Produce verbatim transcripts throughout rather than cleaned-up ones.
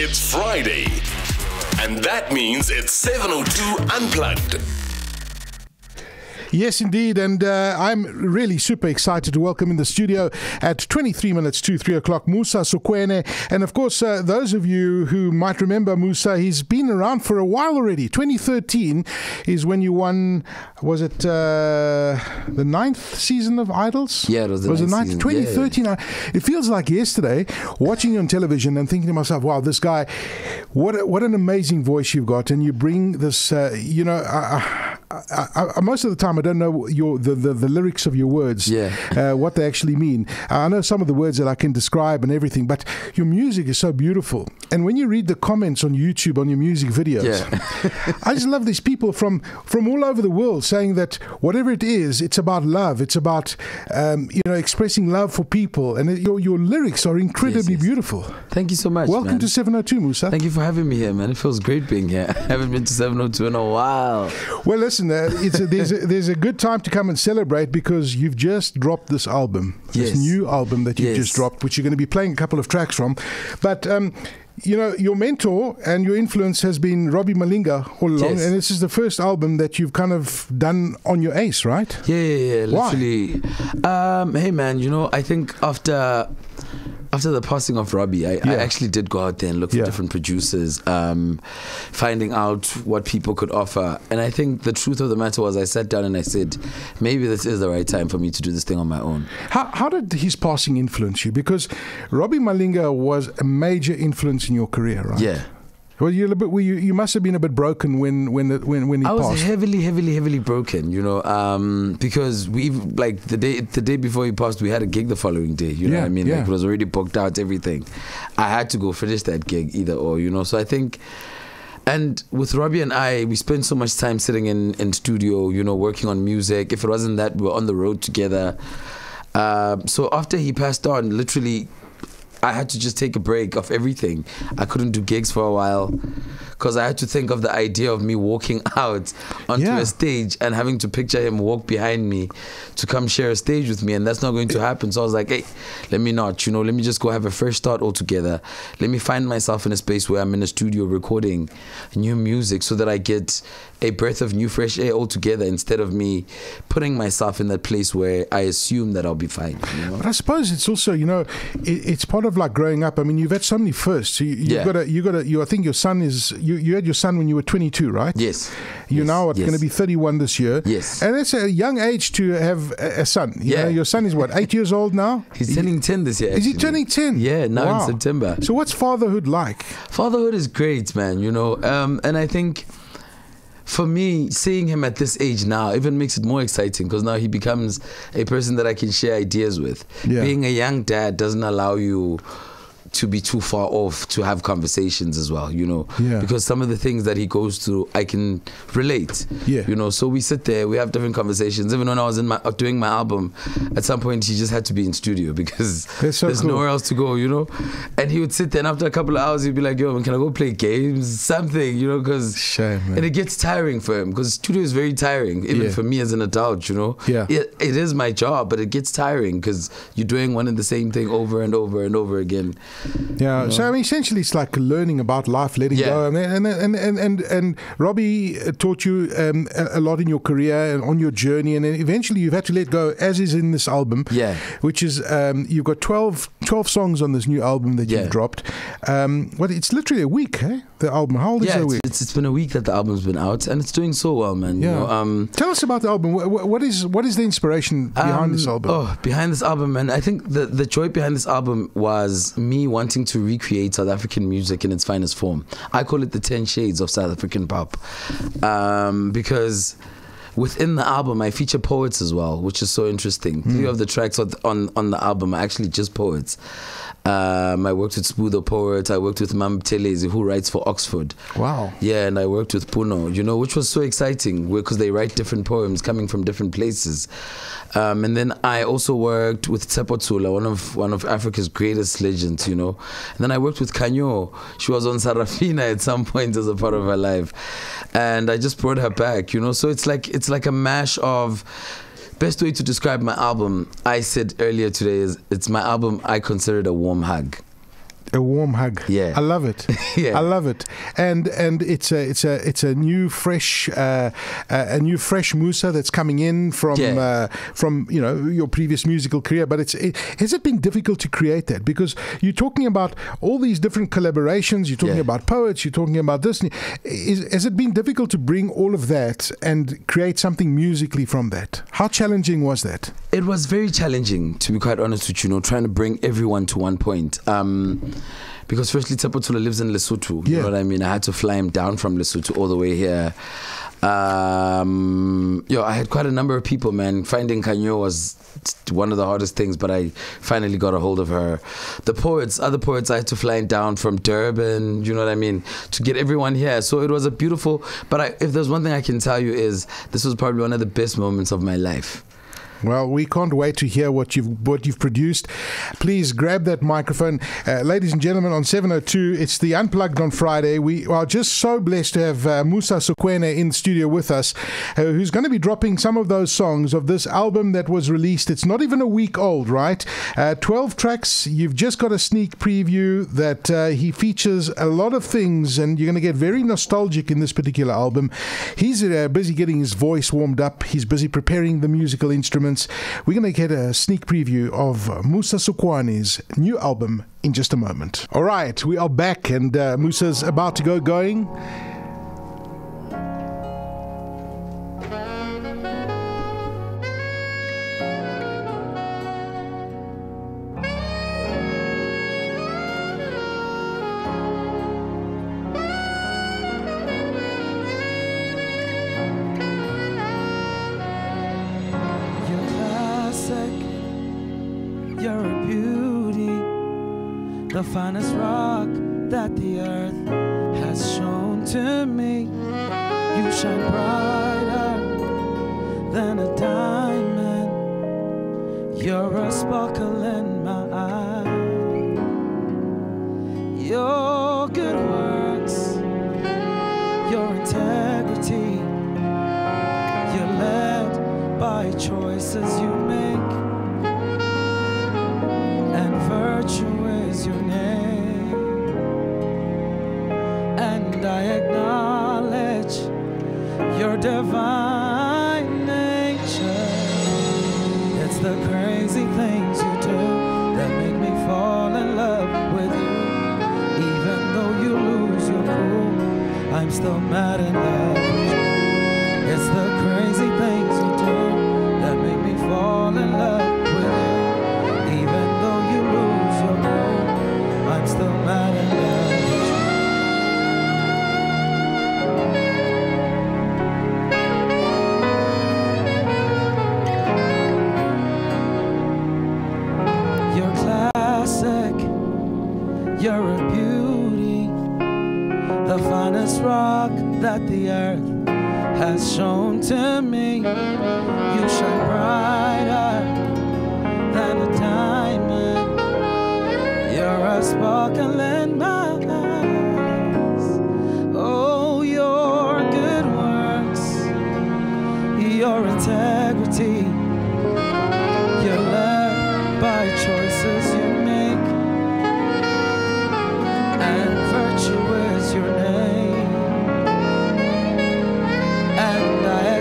It's Friday, and that means it's seven oh two Unplugged. Yes, indeed, and uh, I'm really super excited to welcome in the studio at twenty-three minutes to three o'clock, Musa Sukwene. And of course, uh, those of you who might remember Musa, he's been around for a while already. twenty thirteen is when you won, was it uh, the ninth season of Idols? Yeah, it was the, was ninth, the ninth season. twenty thirteen, yeah, yeah. It feels like yesterday, watching you on television and thinking to myself, wow, this guy, what a, what an amazing voice you've got. And you bring this, uh, you know, I, I, I, I, most of the time, I don't know your the, the, the lyrics of your words, yeah. uh, what they actually mean. I know some of the words that I can describe and everything, but your music is so beautiful. And when you read the comments on YouTube on your music videos, yeah. I just love these people from, from all over the world saying that whatever it is, it's about love. It's about um, you know, expressing love for people. And your, your lyrics are incredibly yes, yes. beautiful. Thank you so much. Welcome man. to seven oh two, Musa. Thank you for having me here, man. It feels great being here. I haven't been to seven oh two in a while. Well, listen, uh, it's a, there's, a, there's a good time to come and celebrate because you've just dropped this album, yes. this new album that you've yes. just dropped, which you're going to be playing a couple of tracks from. But um, you know, your mentor and your influence has been Robbie Malinga all along, yes. and this is the first album that you've kind of done on your ace, right? Yeah, yeah, yeah. Literally. Why? Um, hey, man, you know, I think after after the passing of Robbie, I, yeah. I actually did go out there and look for yeah. different producers, um, finding out what people could offer. And I think the truth of the matter was I sat down and I said, maybe this is the right time for me to do this thing on my own. How, how did his passing influence you? Because Robbie Malinga was a major influence in your career, right? Yeah. Well, you're a bit, well, you you must have been a bit broken when when when when he passed. I was passed. heavily, heavily, heavily broken, you know, um, because we like the day the day before he passed, we had a gig the following day. You yeah, know what I mean? Yeah. Like, it was already booked out, everything. I had to go finish that gig either or, you know. So I think. And with Robbie and I, we spent so much time sitting in in studio, you know, working on music. If it wasn't that, we were on the road together. Uh, so after he passed on, literally, I had to just take a break of everything. I couldn't do gigs for a while because I had to think of the idea of me walking out onto yeah. a stage and having to picture him walk behind me to come share a stage with me, and that's not going to happen. So I was like, hey, let me not, you know, let me just go have a fresh start altogether. Let me find myself in a space where I'm in a studio recording new music so that I get a breath of new fresh air altogether instead of me putting myself in that place where I assume that I'll be fine. You know? But I suppose it's also, you know, it, it's part of like growing up. I mean, you've had so many firsts. You, you've yeah. got a, you got a, you, I think your son is, you, you had your son when you were twenty-two, right? Yes. You're yes. now yes. going to be thirty-one this year. Yes. And that's a young age to have a, a son. You yeah. know, your son is what, eight years old now? He's turning ten this year. Is actually. he turning ten? Yeah, now wow. in September. So what's fatherhood like? Fatherhood is great, man, you know, um, and I think, for me, seeing him at this age now even makes it more exciting because now he becomes a person that I can share ideas with. Yeah. Being a young dad doesn't allow you to be too far off to have conversations as well, you know, yeah. because some of the things that he goes through, I can relate, yeah. you know, so we sit there, we have different conversations. Even when I was in my, doing my album, at some point he just had to be in studio because so there's cool. nowhere else to go, you know, and he would sit there and after a couple of hours he'd be like, yo, man, can I go play games, something, you know, because, shame, man. And it gets tiring for him because studio is very tiring, even yeah. for me as an adult, you know, yeah. it, it is my job, but it gets tiring because you're doing one and the same thing over and over and over again. Yeah, no. so I mean, essentially, it's like learning about life, letting yeah. go, and and, and and and and Robbie taught you um, a lot in your career and on your journey, and eventually you've had to let go, as is in this album, yeah. which is um, you've got twelve, twelve songs on this new album that yeah. you've dropped. Um, well, it's literally a week, eh? The album. How old yeah, is it? Yeah, it's, it's, it's been a week that the album's been out, and it's doing so well, man. Yeah. You know, um, tell us about the album. What, what is what is the inspiration behind um, this album? Oh, behind this album, man. I think the the joy behind this album was me wanting to recreate South African music in its finest form. I call it the ten shades of South African pop, um, because within the album I feature poets as well, which is so interesting. Mm. Three of the tracks on, on, on the album are actually just poets. Um, I worked with Spudo Poets, I worked with Mam Telezi, who writes for Oxford. Wow. Yeah, and I worked with Puno, you know, which was so exciting because they write different poems coming from different places. Um, and then I also worked with Tsepo Tshola, one of, one of Africa's greatest legends, you know. And then I worked with Kanyo. She was on Sarafina at some point as a part of her life. And I just brought her back, you know, so it's like, it's like a mash of, best way to describe my album, I said earlier today, is it's my album I consider it a warm hug. a warm hug. Yeah, I love it. Yeah, I love it. And and it's a it's a it's a new fresh uh, a new fresh Musa that's coming in from yeah. uh, from you know your previous musical career. But it's it, has it been difficult to create that, because you're talking about all these different collaborations? You're talking yeah. about poets. You're talking about this. Is, has it been difficult to bring all of that and create something musically from that? How challenging was that? It was very challenging, to be quite honest with you. You know, trying to bring everyone to one point. Um, because firstly, Tsepo Tshola lives in Lesotho. Yeah. You know what I mean? I had to fly him down from Lesotho all the way here. Um, yo, I had quite a number of people, man. Finding Kanyo was one of the hardest things, but I finally got a hold of her. The poets, other poets, I had to fly down from Durban, you know what I mean, to get everyone here. So it was a beautiful, but I, if there's one thing I can tell you is, this was probably one of the best moments of my life. Well, we can't wait to hear what you've what you've produced. Please grab that microphone, uh, ladies and gentlemen. On seven oh two, it's the Unplugged on Friday. We are just so blessed to have uh, Musa Sukwene in studio with us, uh, who's going to be dropping some of those songs of this album that was released. It's not even a week old, right? Uh, Twelve tracks. You've just got a sneak preview that uh, he features a lot of things, and you're going to get very nostalgic in this particular album. He's uh, busy getting his voice warmed up. He's busy preparing the musical instruments. We're going to get a sneak preview of Musa Sukwane's new album in just a moment. All right, we are back, and uh, Musa's about to go going. The finest rock that the earth has shown to me. You shine brighter than a diamond. You're a sparkle in my eye. Your good works, your integrity, you're led by choices you make, and virtue is your name. And I acknowledge your divine nature. It's the crazy things you do that make me fall in love with you. Even though you lose your cool, I'm still mad in love with you. It's the crazy things you do that make me fall in love. Still mad at you. You're classic, you're a beauty, the finest rock that the earth has shown to me. You shine brighter than a diamond. You're a sparkle in my eyes. Oh, your good works, your integrity, you're led by choices you make, and virtue is your name. And I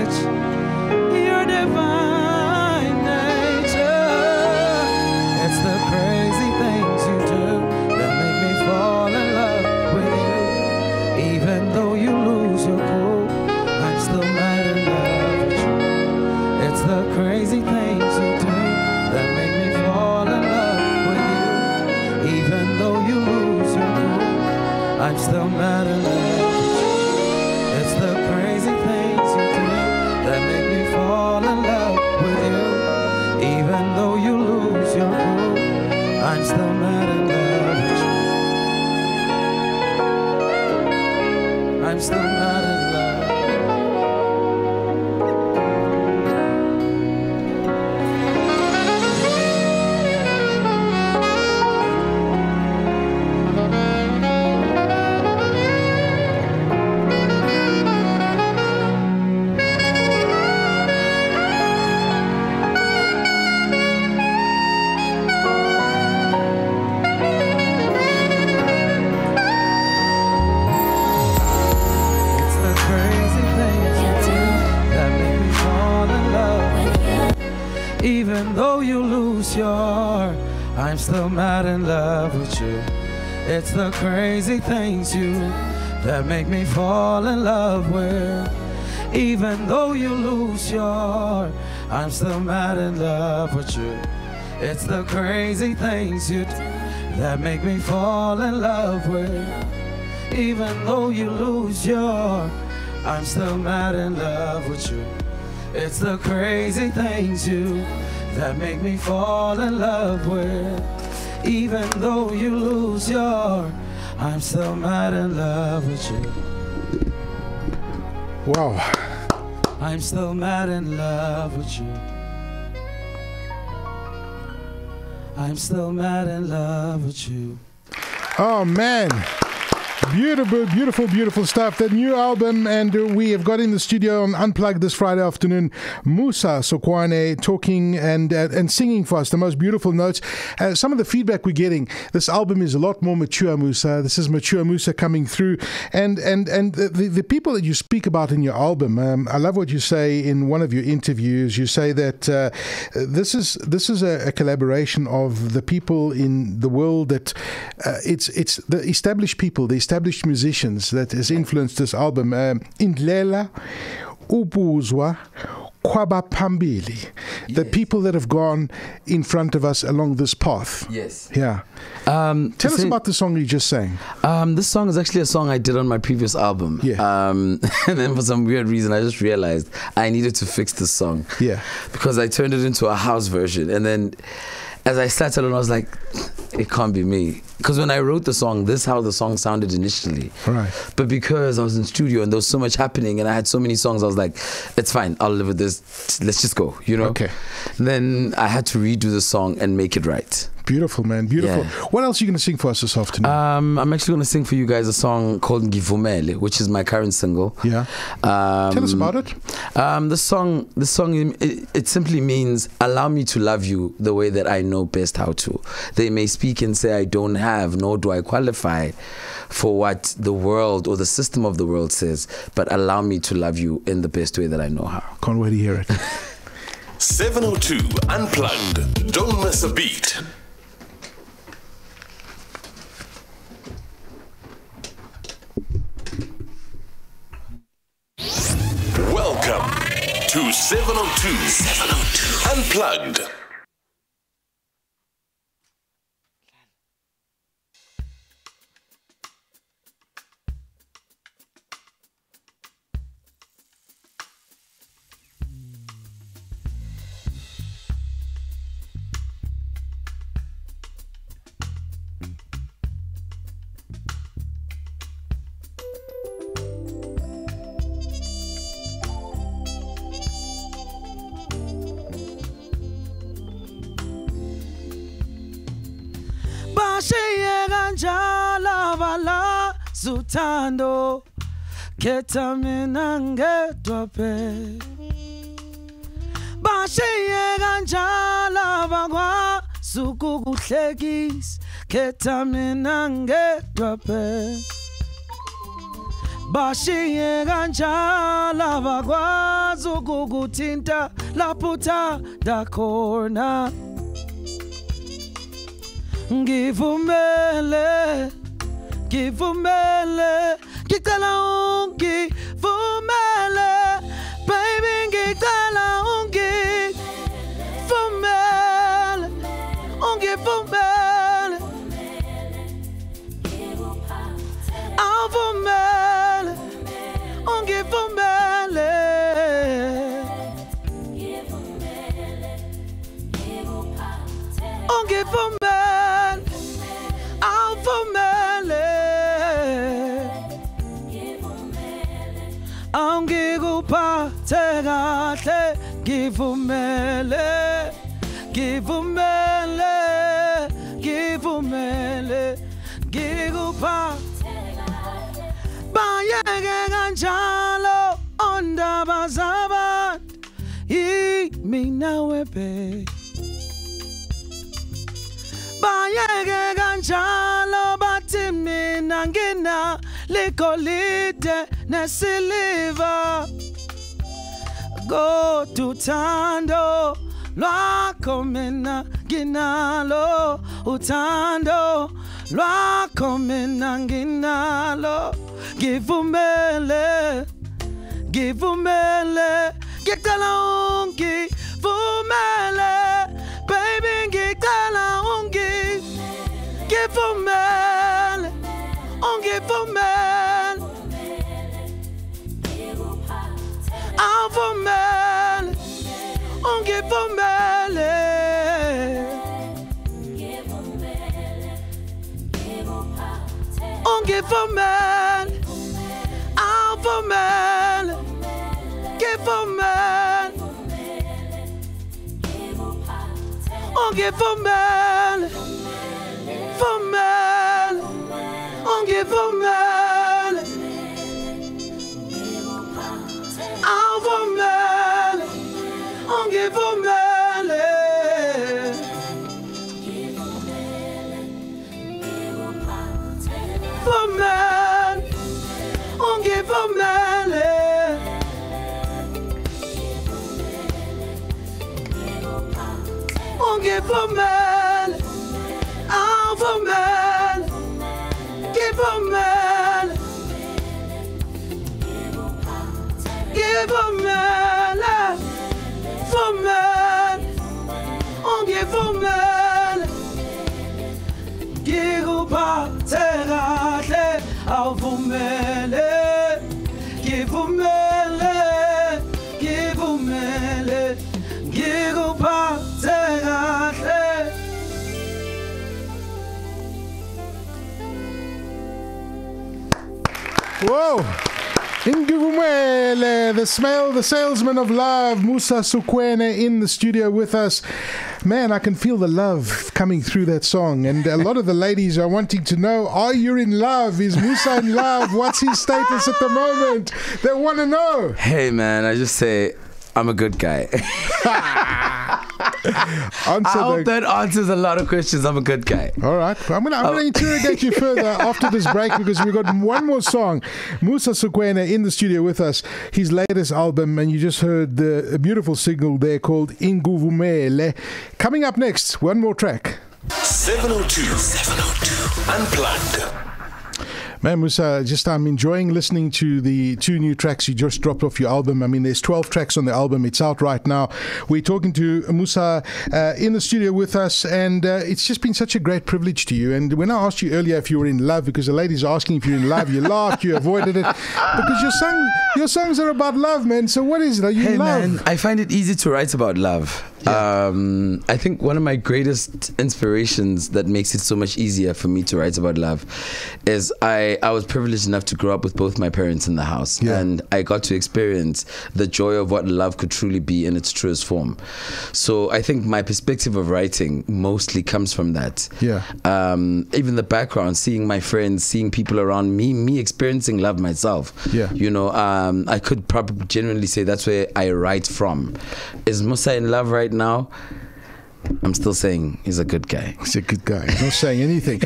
acknowledge your divine nature. It's the crazy things you do that make me fall in love with you. Even though you lose your cool, I'm still mad in love with you. It's the crazy things you do that make me fall in love with you. Even though you lose your cool, I'm still mad in love with you. It's the crazy things you do that make me fall in love with you. Even though you lose your cool, I'm still mad in love with you. I'm still mad in love. sure I'm still mad in love with you. It's the crazy things you that make me fall in love with. Even though you lose your, I'm still mad in love with you. It's the crazy things you do that make me fall in love with. Even though you lose your, I'm still mad in love with you. It's the crazy things you that make me fall in love with. Even though you lose your, I'm still mad in love with you. Wow. I'm still mad in love with you. I'm still mad in love with you. Oh, man. Beautiful, beautiful, beautiful stuff. That new album, and uh, we have got in the studio on Unplugged this Friday afternoon, Musa Sukwene talking and uh, and singing for us the most beautiful notes. Uh, some of the feedback we're getting, this album is a lot more mature, Musa. This is mature Musa coming through. And and and the, the, the people that you speak about in your album, um, I love what you say in one of your interviews. You say that uh, this is this is a, a collaboration of the people in the world that uh, it's it's the established people, the established established musicians that has influenced this album. Indlela, Ubuzwa, Kwaba Pambili. The people that have gone in front of us along this path. Yes. Yeah. Um, Tell us say, about the song you just sang. Um, this song is actually a song I did on my previous album. Yeah. Um, and then for some weird reason, I just realized I needed to fix this song. Yeah. Because I turned it into a house version. And then as I sat alone, I was like, it can't be me. Because when I wrote the song, this is how the song sounded initially. Right. But because I was in studio and there was so much happening and I had so many songs, I was like, it's fine, I'll live with this. Let's just go, you know? Okay. Then I had to redo the song and make it right. Beautiful, man, beautiful. Yeah. What else are you going to sing for us this afternoon? Um, I'm actually going to sing for you guys a song called Ngivumele, which is my current single. Yeah. Um, Tell us about it. Um, the song, the song, it, it simply means allow me to love you the way that I know best how to. They may speak and say I don't have, nor do I qualify for what the world or the system of the world says, but allow me to love you in the best way that I know how. Can't wait to hear it. seven oh two Unplugged. Don't miss a beat. Welcome to seven oh two Unplugged. Zutando ketamina ngedwape bashiye kanjala bagwa sukukuhlekis ketamina ngedwape bashiye kanjala bagwa sukukuthinta laphutha dakhona ngivumele. Ngivumele, ngicela ungivumele, baby ngicela ungivumele, ungivumele, awuvumele, ungivumele, ungivumele, awuvumele. Angikuphathekahle ngivumele, ngivumele, ngivumele, ngikuphathekahle. Bayeke kanjalo ondaba zabantu, yimina webe. Bayeke kanjalo bathi mina ngina likolide nesiliva. Go to Tando, lwakho mina nginalo uthando lwakho mina nginalo ngivumele ngivumele ngicela ungivumele baby ngicela ungivumele ungivumele avumele ungivumele ungivumele avumele ngivumele ungivumele vumele ungivumele avumele ungivumele vumele ungivumele ungivumele avumele ngivumele ngivumele vumele ungivumele ngikuphathe kahle awuvumele ngivumele ngivumele ngikuphathe kahle Whoa! Ngivumele, the smell, the salesman of love, Musa Sukwene in the studio with us. Man, I can feel the love coming through that song. And a lot of the ladies are wanting to know, are you in love? Is Musa in love? What's his status at the moment? They want to know. Hey, man, I just say, I'm a good guy. I hope that answers a lot of questions. I'm a good guy. All right. I'm going I'm to interrogate you further after this break because we've got one more song. Musa Sukwene in the studio with us. His latest album, and you just heard the beautiful single there called Ngivumele. Coming up next, one more track. seven oh two. seven oh two. Unplugged. Man, Musa, just I'm enjoying listening to the two new tracks you just dropped off your album. I mean, there's twelve tracks on the album. It's out right now. We're talking to Musa uh, in the studio with us, and uh, it's just been such a great privilege to you. And when I asked you earlier if you were in love, because the ladies are asking if you're in love, you laughed, you avoided it, because your song, your songs are about love, man. So what is it? Are you hey, in love? Man, I find it easy to write about love. Yeah. Um, I think one of my greatest inspirations that makes it so much easier for me to write about love is I, I was privileged enough to grow up with both my parents in the house. Yeah. And I got to experience the joy of what love could truly be in its truest form. So I think my perspective of writing mostly comes from that. Yeah. Um, even the background, seeing my friends, seeing people around me, me experiencing love myself. Yeah. You know, um, I could probably genuinely say that's where I write from. Is Musa in love right now? Now, I'm still saying he's a good guy. He's a good guy. He's not saying anything.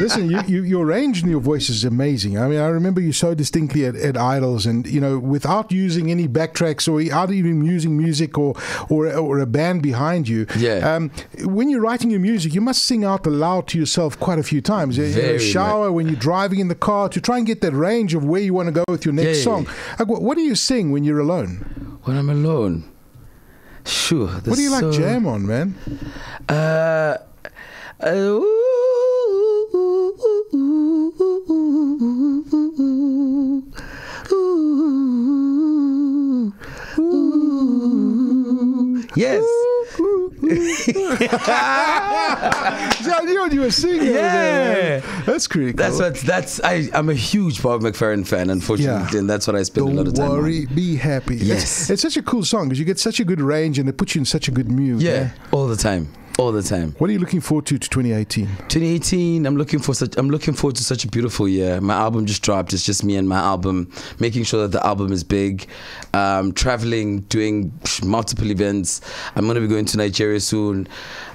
Listen, you, you, your range and your voice is amazing. I mean, I remember you so distinctly at, at Idols, and you know, without using any backtracks or without even using music or or, or a band behind you. Yeah. Um, when you're writing your music, you must sing out aloud to yourself quite a few times. Very in the shower, much. When you're driving in the car, to try and get that range of where you want to go with your next yeah. song. Like, what, what do you sing when you're alone? When I'm alone. Sure. What do you like so jam on, man? Uh, uh, ooh, ooh, ooh, ooh, ooh, ooh, ooh. Yes. I knew you were singing. Yeah, that's critical. That's what. That's I. I'm a huge Bob McFerrin fan, unfortunately, yeah. and that's what I spend Don't a lot of time. Don't worry, on. Be happy. Yes, it's, it's such a cool song because you get such a good range and it puts you in such a good mood. Yeah, yeah? all the time. All the time. What are you looking forward to to twenty eighteen? twenty eighteen, I'm looking for such. I'm looking forward to such a beautiful year. My album just dropped. It's just me and my album, making sure that the album is big. Um, traveling, doing multiple events. I'm gonna be going to Nigeria soon.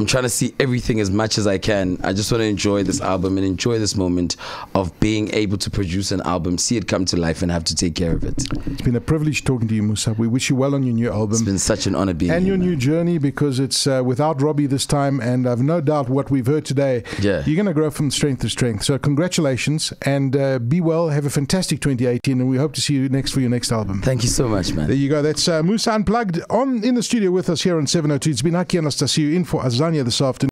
I'm trying to see everything as much as I can. I just want to enjoy this album and enjoy this moment of being able to produce an album, see it come to life, and have to take care of it. It's been a privilege talking to you, Musa. We wish you well on your new album. It's been such an honor being and here. And your man. New journey, because it's uh, without Robbie this time, and I've no doubt what we've heard today, yeah. you're going to grow from strength to strength. So congratulations, and uh, be well. Have a fantastic twenty eighteen, and we hope to see you next for your next album. Thank you so much, man. There you go. That's uh, Musa Unplugged on in the studio with us here on seven oh two. It's been Aki Anastasiou in for Azania this afternoon.